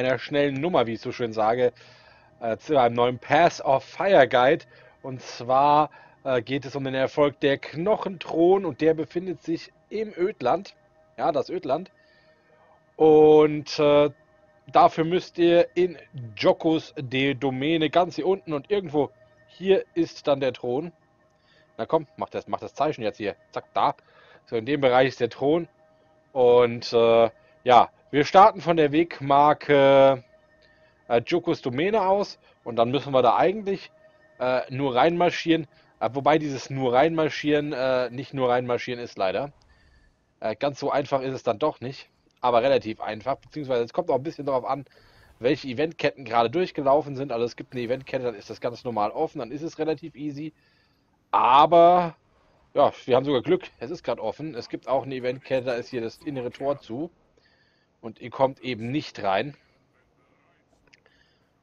einer schnellen Nummer, wie ich so schön sage, zu einem neuen Path of Fire Guide. Und zwar geht es um den Erfolg der Knochenthron und der befindet sich im Ödland. Ja, das Ödland. Und dafür müsst ihr in Jokos die Domäne ganz hier unten und irgendwo hier ist dann der Thron. Na komm, mach das Zeichen jetzt hier. Zack, da. So, in dem Bereich ist der Thron. Und ja, wir starten von der Wegmarke Jokos Domäne aus. Und dann müssen wir da eigentlich nur reinmarschieren. Wobei dieses nur reinmarschieren nicht nur reinmarschieren ist leider. Ganz so einfach ist es dann doch nicht. Aber relativ einfach, beziehungsweise es kommt auch ein bisschen darauf an, welche Eventketten gerade durchgelaufen sind. Also es gibt eine Eventkette, dann ist das ganz normal offen, dann ist es relativ easy. Aber, ja, wir haben sogar Glück, es ist gerade offen. Es gibt auch eine Eventkette, da ist hier das innere Tor zu. Und ihr kommt eben nicht rein.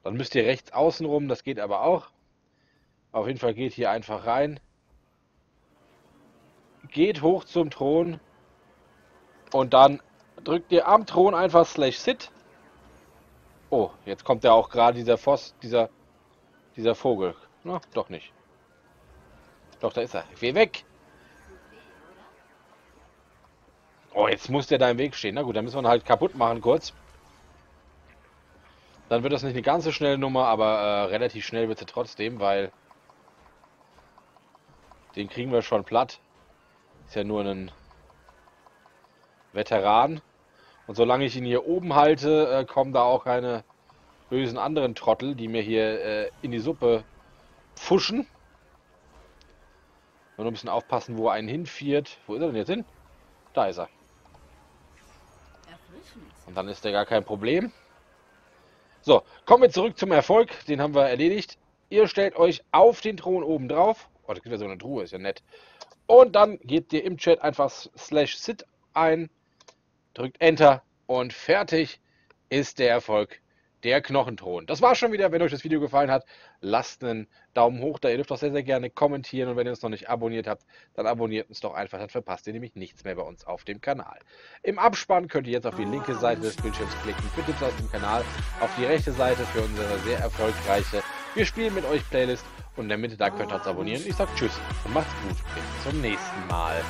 Dann müsst ihr rechts außen rum, das geht aber auch. Auf jeden Fall geht hier einfach rein. Geht hoch zum Thron. Und dann drückt ihr am Thron einfach /sit. Oh, jetzt kommt ja auch gerade dieser Voss, dieser Vogel. Na, doch nicht. Doch, da ist er. Ich will weg. Oh, jetzt muss der da im Weg stehen. Na gut, dann müssen wir ihn halt kaputt machen kurz. Dann wird das nicht eine ganz so schnelle Nummer, aber relativ schnell wird sie trotzdem, weil den kriegen wir schon platt. Ist ja nur ein Veteran. Und solange ich ihn hier oben halte, kommen da auch keine bösen anderen Trottel, die mir hier in die Suppe pfuschen. Nur ein bisschen aufpassen, wo er einen hinführt. Wo ist er denn jetzt hin? Da ist er. Und dann ist der gar kein Problem. So, kommen wir zurück zum Erfolg. Den haben wir erledigt. Ihr stellt euch auf den Thron oben drauf. Oh, das gibt ja so eine Truhe, ist ja nett. Und dann gebt ihr im Chat einfach /sit ein. Drückt Enter und fertig ist der Erfolg der Knochenthron. Das war schon wieder. Wenn euch das Video gefallen hat, lasst einen Daumen hoch da. Ihr dürft auch sehr, sehr gerne kommentieren und wenn ihr uns noch nicht abonniert habt, dann abonniert uns doch einfach. Dann verpasst ihr nämlich nichts mehr bei uns auf dem Kanal. Im Abspann könnt ihr jetzt auf die linke Seite des Bildschirms klicken für Tipps aus dem Kanal, auf die rechte Seite für unsere sehr erfolgreiche Wir spielen mit euch Playlist und in der Mitte da könnt ihr uns abonnieren. Ich sag Tschüss und macht's gut. Bis zum nächsten Mal.